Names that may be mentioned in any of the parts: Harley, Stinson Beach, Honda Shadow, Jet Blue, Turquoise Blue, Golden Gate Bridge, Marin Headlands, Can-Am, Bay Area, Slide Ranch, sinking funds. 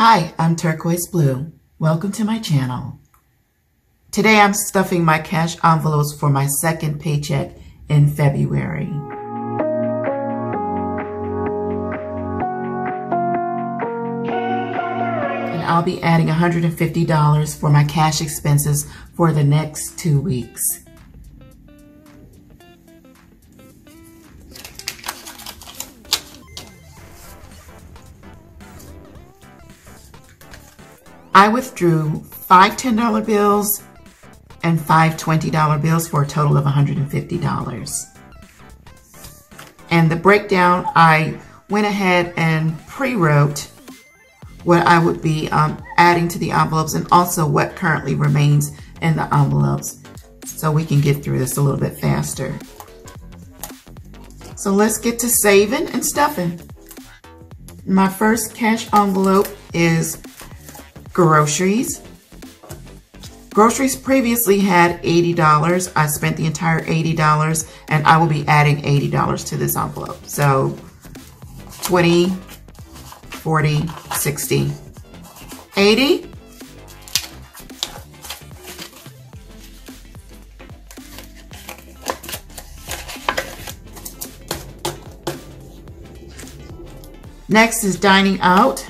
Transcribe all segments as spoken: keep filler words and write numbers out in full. Hi, I'm Turquoise Blue. Welcome to my channel. Today I'm stuffing my cash envelopes for my second paycheck in February. And I'll be adding one hundred fifty dollars for my cash expenses for the next two weeks. I withdrew five ten dollar bills and five twenty dollar bills for a total of one hundred fifty dollars. And the breakdown, I went ahead and pre-wrote what I would be um, adding to the envelopes and also what currently remains in the envelopes, so we can get through this a little bit faster. So let's get to saving and stuffing. My first cash envelope is groceries. Groceries previously had eighty dollars. I spent the entire eighty dollars and I will be adding eighty dollars to this envelope. So twenty, forty, sixty, eighty. Next is dining out.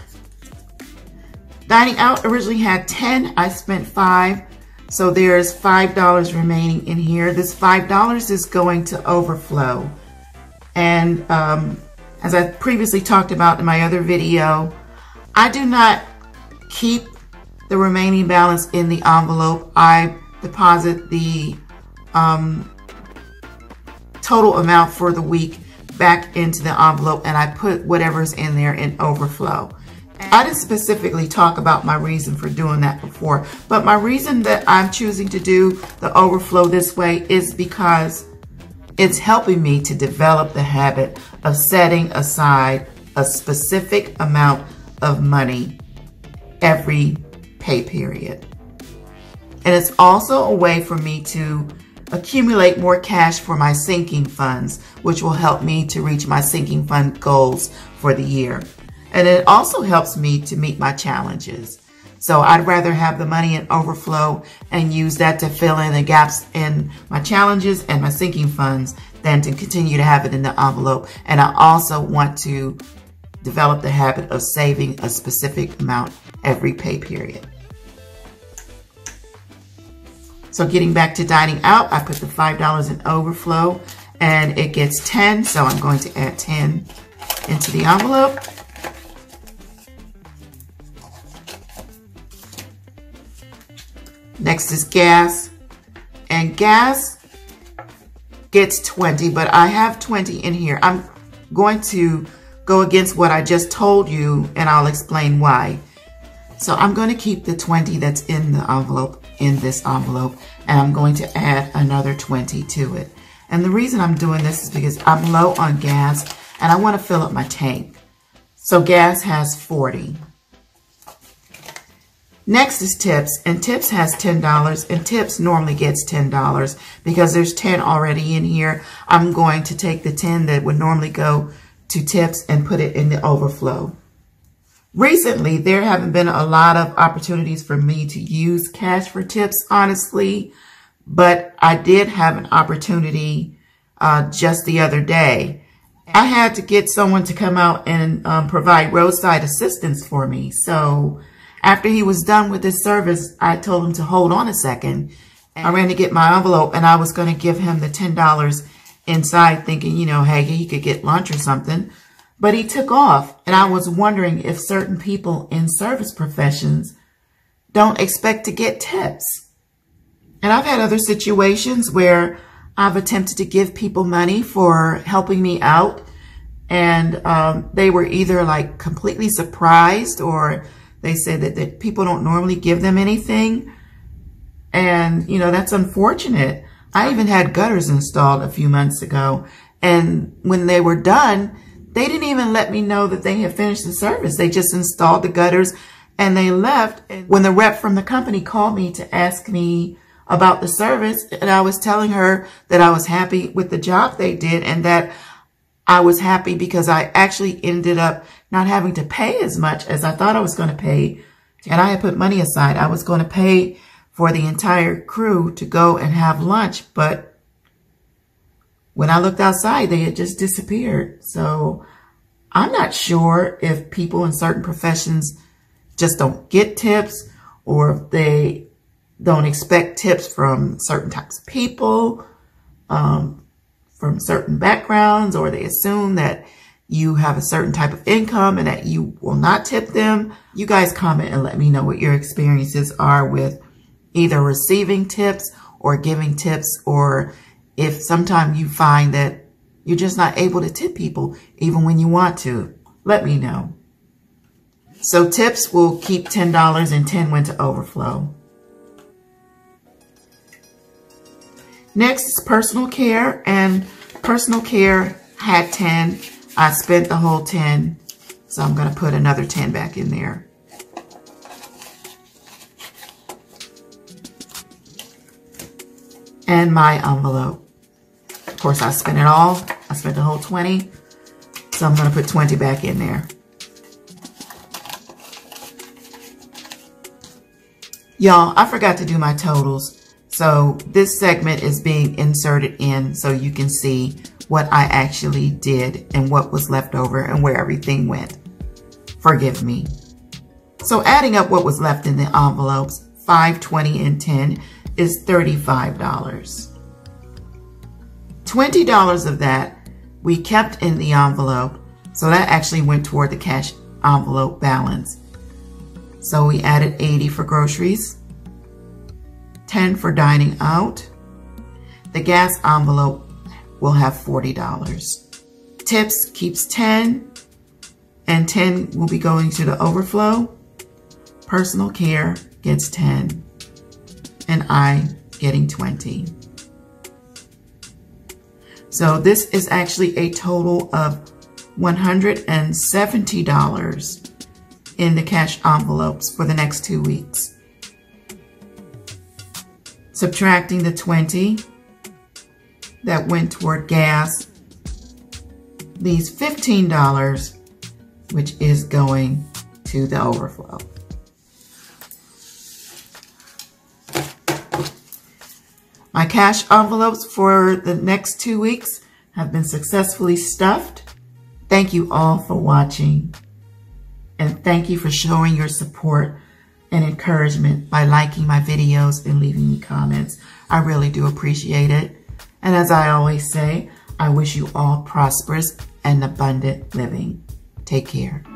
Dining out originally had ten, I spent five, so there's five dollars remaining in here. This five dollars is going to overflow. And um, as I previously talked about in my other video, I do not keep the remaining balance in the envelope. I deposit the um, total amount for the week back into the envelope and I put whatever's in there in overflow. I didn't specifically talk about my reason for doing that before, but my reason that I'm choosing to do the overflow this way is because it's helping me to develop the habit of setting aside a specific amount of money every pay period. And it's also a way for me to accumulate more cash for my sinking funds, which will help me to reach my sinking fund goals for the year. And it also helps me to meet my challenges. So I'd rather have the money in overflow and use that to fill in the gaps in my challenges and my sinking funds than to continue to have it in the envelope. And I also want to develop the habit of saving a specific amount every pay period. So getting back to dining out, I put the five dollars in overflow and it gets ten. So I'm going to add ten into the envelope. Next is gas, and gas gets twenty, but I have twenty in here. I'm going to go against what I just told you and I'll explain why. So I'm going to keep the twenty that's in the envelope in this envelope and I'm going to add another twenty to it. And the reason I'm doing this is because I'm low on gas and I want to fill up my tank. So gas has forty. Next is tips, and tips has ten dollars, and tips normally gets ten dollars because there's ten already in here. I'm going to take the ten that would normally go to tips and put it in the overflow. Recently, there haven't been a lot of opportunities for me to use cash for tips, honestly, but I did have an opportunity uh, just the other day. I had to get someone to come out and um, provide roadside assistance for me, so after he was done with his service, I told him to hold on a second. I ran to get my envelope and I was going to give him the ten dollars inside thinking, you know, hey, he could get lunch or something. But he took off and I was wondering if certain people in service professions don't expect to get tips. And I've had other situations where I've attempted to give people money for helping me out and um, they were either like completely surprised or they say that, that people don't normally give them anything. And, you know, that's unfortunate. I even had gutters installed a few months ago. And when they were done, they didn't even let me know that they had finished the service. They just installed the gutters and they left. And when the rep from the company called me to ask me about the service, and I was telling her that I was happy with the job they did and that I was happy because I actually ended up not having to pay as much as I thought I was going to pay. And I had put money aside. I was going to pay for the entire crew to go and have lunch. But when I looked outside, they had just disappeared. So I'm not sure if people in certain professions just don't get tips, or if they don't expect tips from certain types of people, um, from certain backgrounds, or they assume that you have a certain type of income and that you will not tip them. You guys comment and let me know what your experiences are with either receiving tips or giving tips, or if sometimes you find that you're just not able to tip people even when you want to. Let me know. So tips will keep ten dollars and ten went to overflow. Next is personal care, and personal care had ten. I spent the whole ten, so I'm going to put another ten back in there. And my envelope. Of course, I spent it all. I spent the whole twenty, so I'm going to put twenty back in there. Y'all, I forgot to do my totals, so this segment is being inserted in so you can see what I actually did and what was left over and where everything went. Forgive me. So adding up what was left in the envelopes, five, twenty, and ten, is thirty-five dollars. twenty dollars of that we kept in the envelope, so that actually went toward the cash envelope balance. So we added eighty for groceries, ten for dining out. The gas envelope will have forty dollars. Tips keeps ten, and ten will be going to the overflow. Personal care gets ten, and I getting twenty. So this is actually a total of one hundred seventy dollars in the cash envelopes for the next two weeks. Subtracting the twenty that went toward gas, leaves fifteen dollars, which is going to the overflow. My cash envelopes for the next two weeks have been successfully stuffed. Thank you all for watching. And thank you for showing your support and encouragement by liking my videos and leaving me comments. I really do appreciate it. And as I always say, I wish you all prosperous and abundant living. Take care.